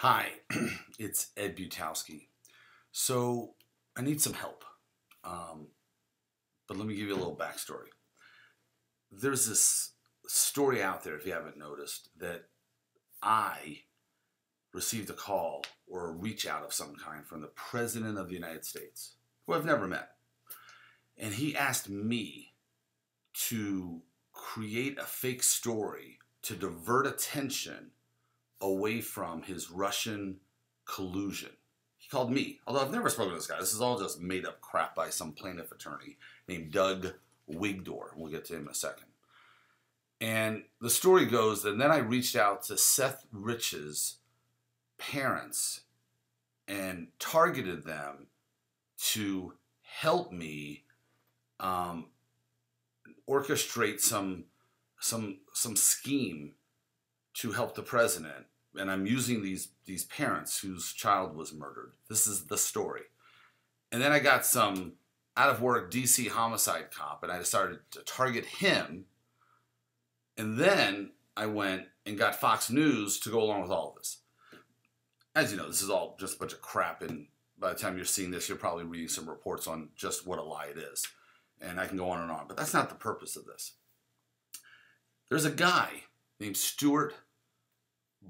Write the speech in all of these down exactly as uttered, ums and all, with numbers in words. Hi, it's Ed Butowski. So I need some help, um, but let me give you a little backstory. There's this story out there, if you haven't noticed, that I received a call or a reach out of some kind from the President of the United States, who I've never met. And he asked me to create a fake story to divert attention away from his Russian collusion. He called me, although I've never spoken to this guy. This is all just made up crap by some plaintiff attorney named Doug Wigdor. We'll get to him in a second. And the story goes that then I reached out to Seth Rich's parents and targeted them to help me um, orchestrate some, some, some scheme to help the president, and I'm using these these parents whose child was murdered. This is the story. And then I got some out-of-work D C homicide cop, and I decided to target him. And then I went and got Fox News to go along with all of this. As you know, this is all just a bunch of crap, and by the time you're seeing this, you're probably reading some reports on just what a lie it is. And I can go on and on, but that's not the purpose of this. There's a guy named Stuart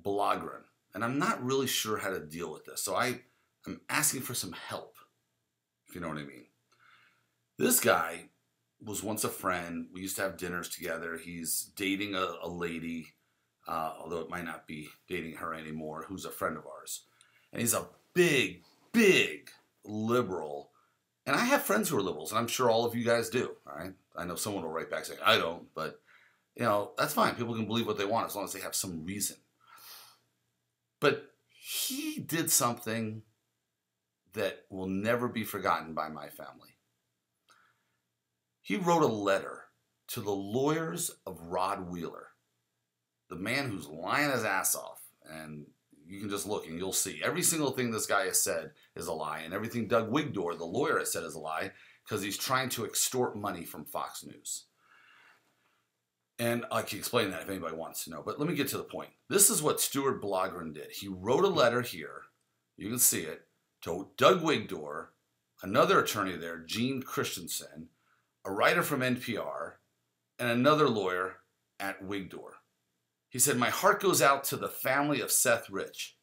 Blaugrund, and I'm not really sure how to deal with this, so I am asking for some help, if you know what I mean. This guy was once a friend. We used to have dinners together. He's dating a, a lady, uh, although it might not be dating her anymore, who's a friend of ours. And he's a big, big liberal, and I have friends who are liberals, and I'm sure all of you guys do, all right? I know someone will write back saying, I don't, but you know, that's fine. People can believe what they want as long as they have some reason. But he did something that will never be forgotten by my family. He wrote a letter to the lawyers of Rod Wheeler, the man who's lying his ass off. And you can just look and you'll see. Every single thing this guy has said is a lie. And everything Doug Wigdor, the lawyer, has said is a lie because he's trying to extort money from Fox News. And I can explain that if anybody wants to know, but let me get to the point. This is what Stuart Blaugrund did. He wrote a letter here, you can see it, to Doug Wigdor, another attorney there, Jean Christensen, a writer from N P R, and another lawyer at Wigdor. He said, my heart goes out to the family of Seth Rich.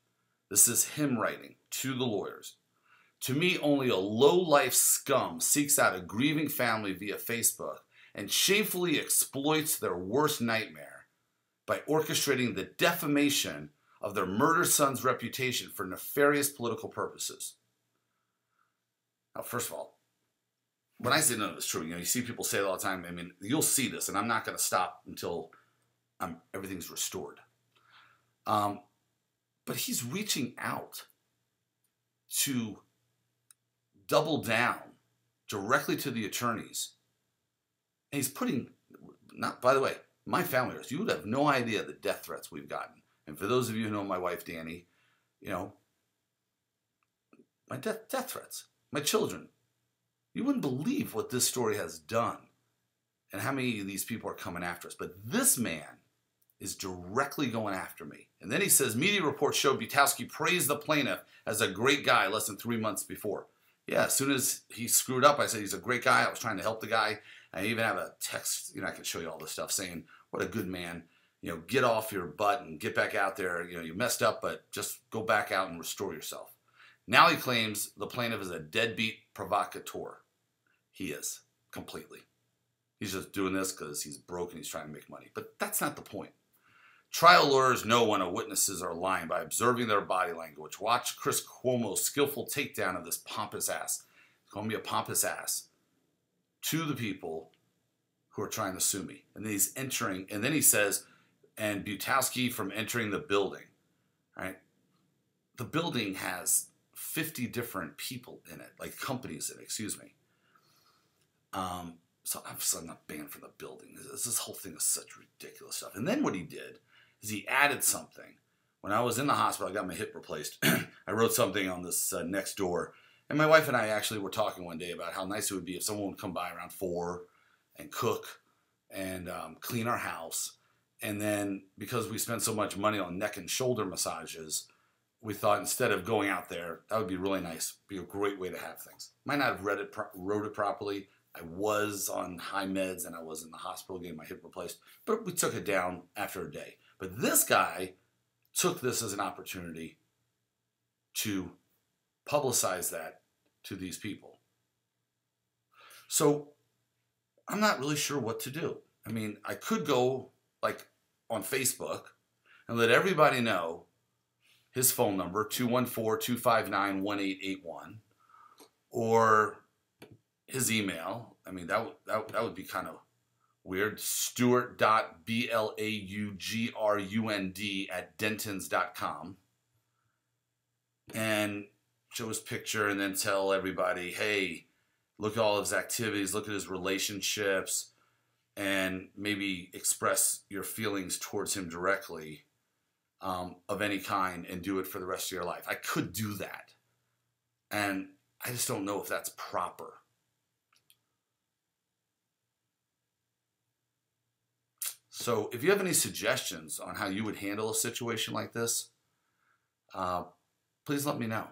This is him writing to the lawyers. To me, only a low-life scum seeks out a grieving family via Facebook and shamefully exploits their worst nightmare by orchestrating the defamation of their murdered son's reputation for nefarious political purposes. Now, first of all, when I say none of this is true, you know, you see people say it all the time. I mean, you'll see this, and I'm not going to stop until I'm, everything's restored. Um, but he's reaching out to double down directly to the attorneys. And he's putting, not, by the way, my family, you would have no idea the death threats we've gotten. And for those of you who know my wife, Danny, you know, my death, death threats, my children. You wouldn't believe what this story has done and how many of these people are coming after us. But this man is directly going after me. And then he says, media reports show Butowski praised the plaintiff as a great guy less than three months before. Yeah, as soon as he screwed up, I said, he's a great guy. I was trying to help the guy. I even have a text, you know, I can show you all this stuff saying, what a good man, you know, get off your butt and get back out there. You know, you messed up, but just go back out and restore yourself. Now he claims the plaintiff is a deadbeat provocateur. He is, completely. He's just doing this because he's broke and he's trying to make money. But that's not the point. Trial lawyers know when a witnesses are lying by observing their body language. Watch Chris Cuomo's skillful takedown of this pompous ass. Call me a pompous ass. To the people who are trying to sue me. And then he's entering, and then he says, and Butowski from entering the building, right? The building has fifty different people in it, like companies in it, excuse me. Um, so obviously I'm not banned from the building. This, this whole thing is such ridiculous stuff. And then what he did is he added something. When I was in the hospital, I got my hip replaced. I wrote something on this uh, next door. And my wife and I actually were talking one day about how nice it would be if someone would come by around four and cook and um, clean our house. And then because we spend so much money on neck and shoulder massages, we thought instead of going out there, that would be really nice. Be a great way to have things. Might not have read it, wrote it properly. I was on high meds and I was in the hospital getting my hip replaced, but we took it down after a day. But this guy took this as an opportunity to publicize that to these people. So I'm not really sure what to do. I mean, I could go like on Facebook and let everybody know his phone number, two one four, two five nine, one eight eight one, or his email. I mean, that, that, that would be kind of weird. Stuart dot blaugrund at dentons dot com. And show his picture and then tell everybody, hey, look at all of his activities, look at his relationships, and maybe express your feelings towards him directly um, of any kind and do it for the rest of your life. I could do that. And I just don't know if that's proper. So if you have any suggestions on how you would handle a situation like this, uh, please let me know.